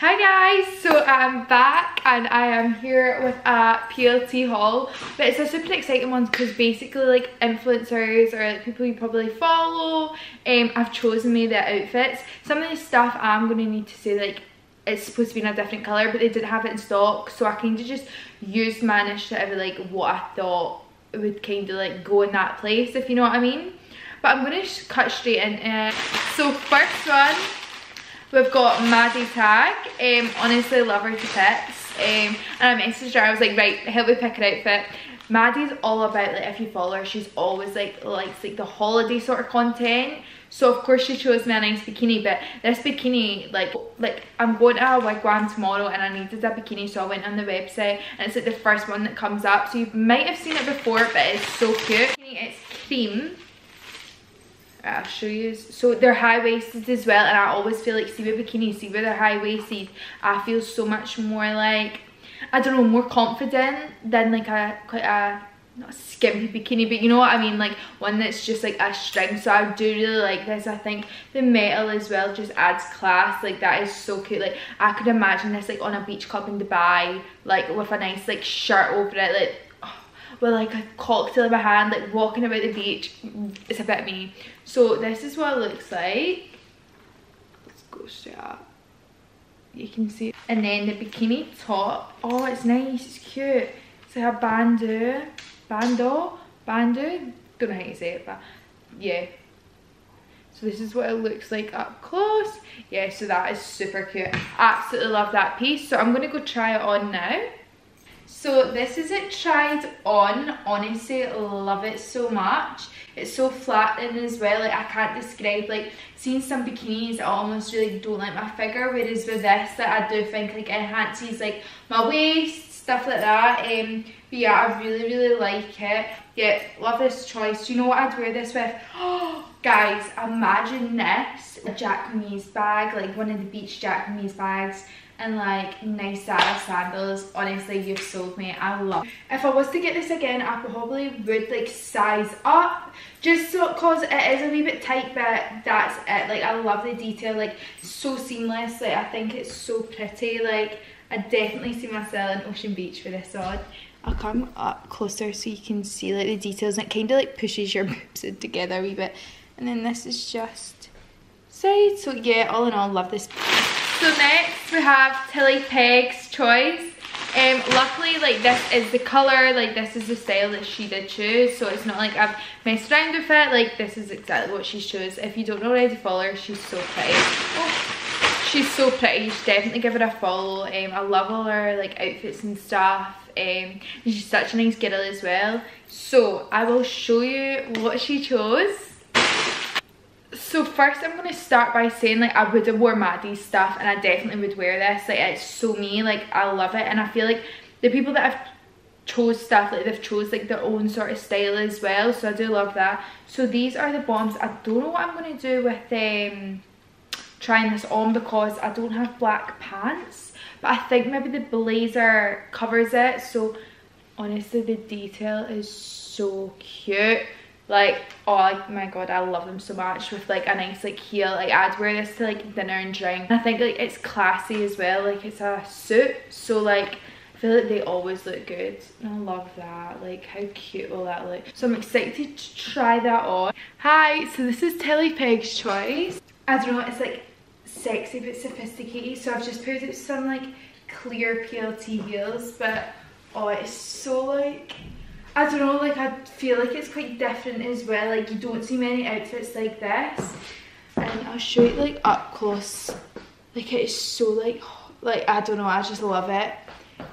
Hi guys, so I'm back and I am here with a PLT haul, but it's a super exciting one because basically like influencers or like people you probably follow I've chosen me their outfits. Some of the stuff I'm going to need to say like it's supposed to be in a different colour, but they didn't have it in stock, so I kind of just used my initiative like what I thought would kind of like go in that place, if you know what I mean. But I'm going to cut straight into it. So first one, we've got Maddie Tag. Honestly, love her to bits. And I messaged her, I was like, right, help me pick an outfit. Maddie's all about, like, if you follow her, she's always like likes like the holiday sort of content. So of course she chose me a nice bikini, but this bikini, like I'm going to a wigwam tomorrow and I needed a bikini, so I went on the website and it's like the first one that comes up. So you might have seen it before, but it's so cute. It's cream. I'll show you. So they're high-waisted as well, and I always feel like, see with bikinis, see with they're high-waisted, I feel so much more like, I don't know, more confident than like quite a not skimpy bikini, but you know what I mean, like one that's just like a string. So I do really like this. I think the metal as well just adds class. Like that is so cute. Like I could imagine this like on a beach club in Dubai, like with a nice like shirt over it, like with like a cocktail in my hand, like walking about the beach. It's a bit me. So this is what it looks like. Let's go straight up. You can see. And then the bikini top. Oh, it's nice. It's cute. It's like a bandeau. Don't know how to say it, but yeah. So this is what it looks like up close. Yeah, so that is super cute. Absolutely love that piece. So I'm going to go try it on now. So this is it tried on. Honestly, love it so much. It's so flattering as well. Like I can't describe, like seeing some bikinis I almost really don't like my figure, whereas with this that I do think like enhances like my waist, stuff like that. But yeah, I really like it. Yeah, love this choice. Do you know what I'd wear this with? Oh guys, imagine this, a Jacquemies bag, like one of the beach Jacquemies bags, and like nice sandals. Honestly, you've sold me. I love it. If I was to get this again, I probably would like size up, just so, cause it is a wee bit tight, but that's it. Like I love the detail, like so seamless. Like I think it's so pretty. Like I definitely see myself in Ocean Beach for this on. I'll come up closer so you can see like the details, and it kind of like pushes your boobs together a wee bit. And then this is just side. So yeah, all in all, love this. So next we have Tilly Peg's choice. Luckily like this is the colour, like this is the style that she did choose, so it's not like I've messed around with it, like this is exactly what she's chose. If you don't already follow her, she's so pretty. Oh, she's so pretty, you should definitely give her a follow. I love all her like outfits and stuff. She's such a nice girl as well. So I will show you what she chose. So first I'm going to start by saying like I would have worn Maddie's stuff, and I definitely would wear this. Like it's so me, like I love it, and I feel like the people that have chose stuff, like they've chose like their own sort of style as well, so I do love that. So these are the bottoms. I don't know what I'm going to do with trying this on because I don't have black pants, but I think maybe the blazer covers it. So honestly the detail is so cute. Like, oh my god, I love them so much with like a nice like heel. Like I'd wear this to like dinner and drink. I think like it's classy as well, like it's a suit, so like I feel like they always look good, and I love that. Like how cute will that look? So I'm excited to try that on. Hi, so this is Tilly Peg's choice. I don't know, it's like sexy but sophisticated, so I've just paired it with some like clear PLT heels, but oh it's so like, I don't know, like I feel like it's quite different as well. Like you don't see many outfits like this, and I'll show you like up close. Like it's so like I don't know, I just love it.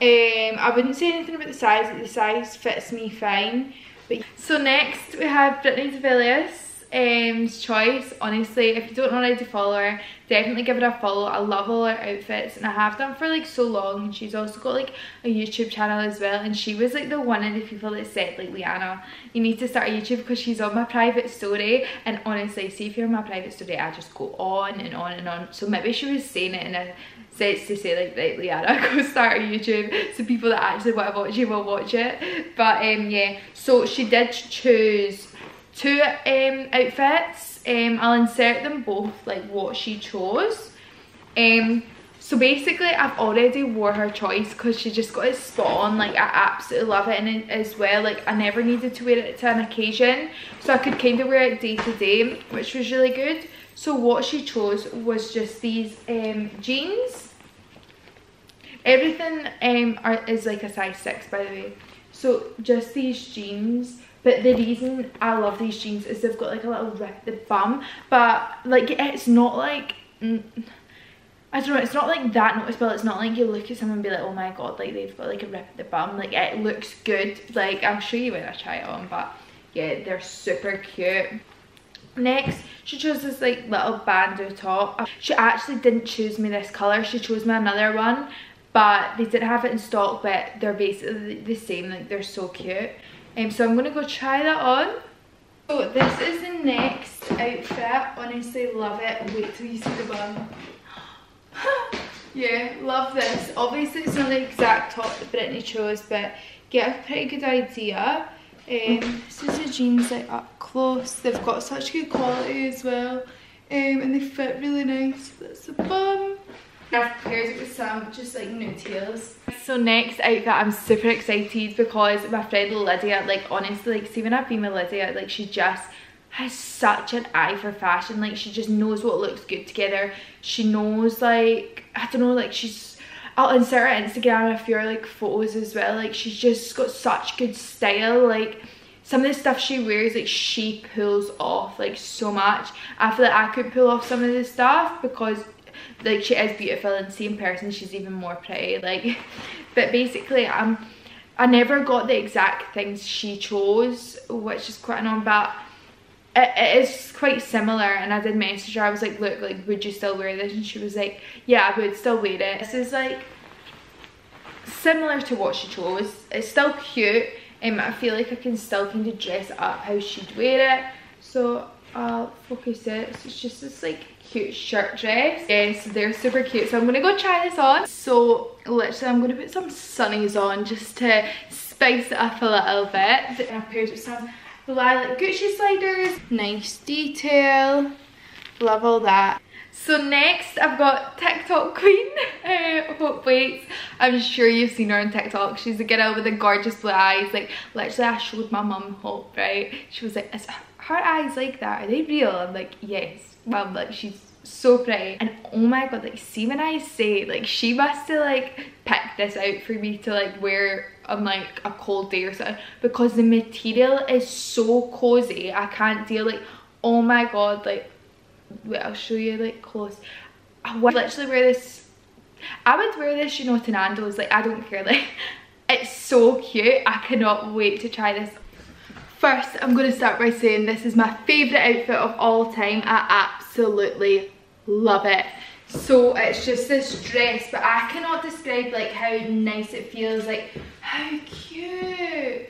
I wouldn't say anything about the size. Like the size fits me fine. But so next we have Brittany DeVilliers' choice. Honestly, if you don't already follow her, definitely give her a follow. I love all her outfits, and I have done for like so long. She's also got like a YouTube channel as well, and she was like the one of the people that said like, Liana, you need to start a YouTube, because she's on my private story, and honestly, see if you're on my private story, I just go on and on and on. So maybe she was saying it in a sense to say like, right, Liana, go start a YouTube, so people that actually want to watch you will watch it. But yeah, so she did choose two outfits. I'll insert them both, like what she chose. So basically I've already wore her choice because she just got it spot on. Like, I absolutely love it, and as well, like, I never needed to wear it to an occasion, so I could kind of wear it day to day, which was really good. So what she chose was just these jeans. Everything is like a size 6, by the way. So just these jeans. But the reason I love these jeans is they've got like a little rip at the bum. But like, it's not like, I don't know, it's not like that noticeable. It's not like you look at someone and be like, oh my god, like they've got like a rip at the bum. Like, it looks good. Like, I'll show you when I try it on. But yeah, they're super cute. Next, she chose this like little bandeau top. She actually didn't choose me this colour. She chose me another one, but they didn't have it in stock, but they're basically the same. Like, they're so cute. So I'm gonna go try that on. So this is the next outfit. Honestly, love it. Wait till you see the bun. Yeah, love this. Obviously it's not the exact top that Brittany chose, but get a pretty good idea. This is the jeans, like, up close. They've got such good quality as well, and they fit really nice. That's the bum. I've paired it with some just like nuttias. So next outfit, I'm super excited because my friend Lydia, like, honestly, like, see, when I've been with Lydia, like, she just has such an eye for fashion. Like, she just knows what looks good together. She knows, like, I don't know, like, she's, I'll insert her Instagram and a few, like, photos as well. Like, she's just got such good style. Like, some of the stuff she wears, like, she pulls off, like, so much. I feel like I could pull off some of the stuff because, like, she is beautiful, and seeing person, she's even more pretty. Like, but basically, I never got the exact things she chose, which is quite annoying, but it is quite similar. And I did message her. I was like, look, like, would you still wear this? And she was like, yeah, I would still wear it. This is like similar to what she chose. It's still cute, and I feel like I can still kind of dress up how she'd wear it. So I'll focus it. So it's just this like cute shirt dress. Yes, they're super cute. So I'm gonna go try this on. So literally, I'm gonna put some sunnies on just to spice it up a little bit. I paired with some lilac Gucci sliders. Nice detail, love all that. So next I've got TikTok queen, Hope Waits. I'm sure you've seen her on TikTok. She's a girl with the gorgeous blue eyes. Like, literally, I showed my mum Hope, right? She was like, is her eyes like that, are they real? I'm like, yes mum, like, she's so pretty. And oh my god, like, see, when I say, like, she must have like picked this out for me to like wear on like a cold day or something, because the material is so cozy. I can't deal. Like, oh my god, like, wait, I'll show you like close. I would literally wear this. I would wear this, you know, to Nando's. Like, I don't care. Like, it's so cute. I cannot wait to try this. First, I'm gonna start by saying this is my favorite outfit of all time. I absolutely love it. So it's just this dress, but I cannot describe like how nice it feels. Like, how cute.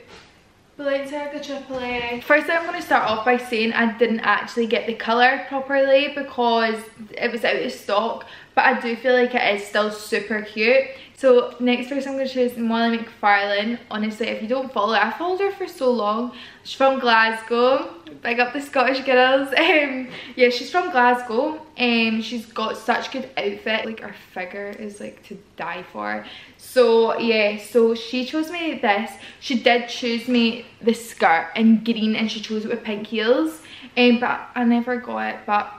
Balenciaga Triple A. First, I'm going to start off by saying I didn't actually get the colour properly because it was out of stock, but I do feel like it is still super cute. So next person I'm going to choose is Molly McFarlane. Honestly, if you don't follow her, I followed her for so long. She's from Glasgow. Big up the Scottish girls. Yeah, she's from Glasgow, and she's got such good outfit. Like, her figure is like to die for. So yeah, so she chose me this. She did choose me the skirt in green, and she chose it with pink heels. But I never got it. But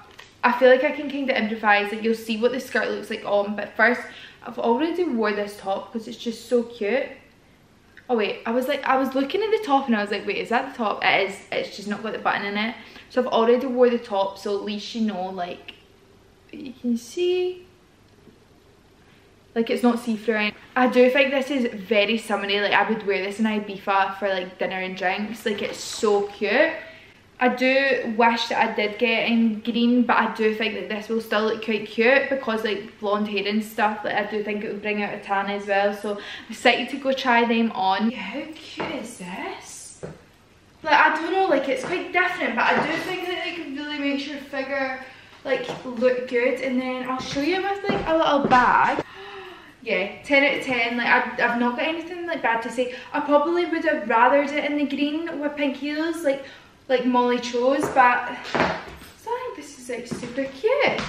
I feel like I can kind of improvise. Like, you'll see what the skirt looks like on. But first, I've already wore this top because it's just so cute. Oh wait, I was looking at the top and I was like, wait, is that the top? It is. It's just not got the button in it. So I've already wore the top, so at least, you know, like, you can see, like, it's not see-through. I do think this is very summery. Like, I would wear this in Ibiza for like dinner and drinks. Like, it's so cute. I do wish that I did get in green, but I do think that this will still look quite cute because, like, blonde hair and stuff, like, I do think it would bring out a tan as well. So I'm excited to go try them on. Yeah, how cute is this? Like, I don't know, like, it's quite different, but I do think that it can really make your figure, like, look good. And then I'll show you with, like, a little bag. Yeah, 10 out of 10. Like, I've not got anything, like, bad to say. I probably would have rathered it in the green with pink heels, like Molly chose, but I think this is like super cute.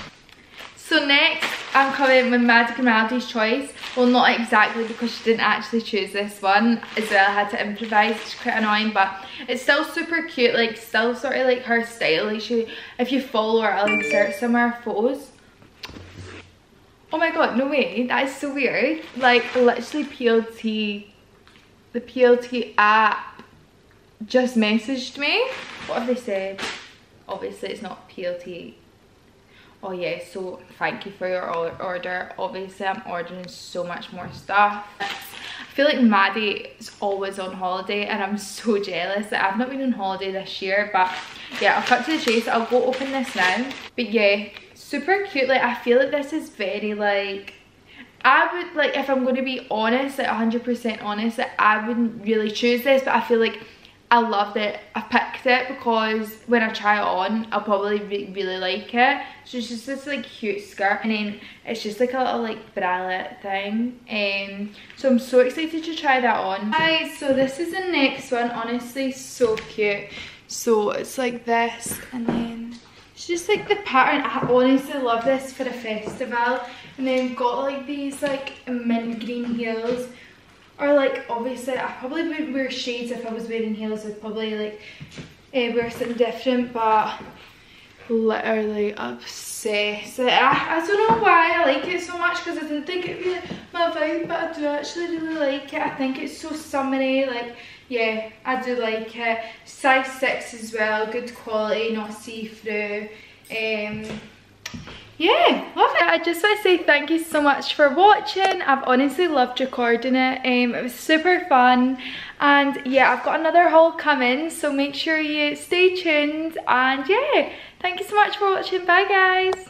So next, I'm coming with Maddie Grimaldi's choice. Well, not exactly, because she didn't actually choose this one. As well, I had to improvise. It's quite annoying, but it's still super cute. Like, still sort of like her style. Like, she, if you follow her, I'll insert some of her photos. Oh my god, no way. That is so weird. Like, literally PLT, the PLT app just messaged me. What have they said? Obviously, it's not PLT. Oh yeah, so thank you for your order. Obviously, I'm ordering so much more stuff. I feel like Maddie is always on holiday and I'm so jealous that I've not been on holiday this year. But yeah, I'll cut to the chase. I'll go open this now. But yeah, super cute. Like, I feel like this is very like, I would, like, if I'm going to be honest, like 100% honest, like, I wouldn't really choose this, but I feel like I loved it. I picked it because when I try it on, I'll probably really like it. So it's just this like cute skirt, and then it's just like a little like bralette thing. So I'm so excited to try that on. Guys, so this is the next one. Honestly, so cute. So it's like this, and then it's just like the pattern. I honestly love this for a festival. And then got like these like mint green heels. Or like, obviously, I probably wouldn't wear shades if I was wearing heels. I'd probably like wear something different, but literally obsessed. Like, I don't know why I like it so much, because I didn't think it'd be my vibe, but I do actually really like it. I think it's so summery. Like, yeah, I do like it. Size 6 as well, good quality, not see-through. Yeah, love it. I just want to say thank you so much for watching. I've honestly loved recording it. It was super fun. And yeah, I've got another haul coming, so make sure you stay tuned. And yeah, thank you so much for watching. Bye, guys.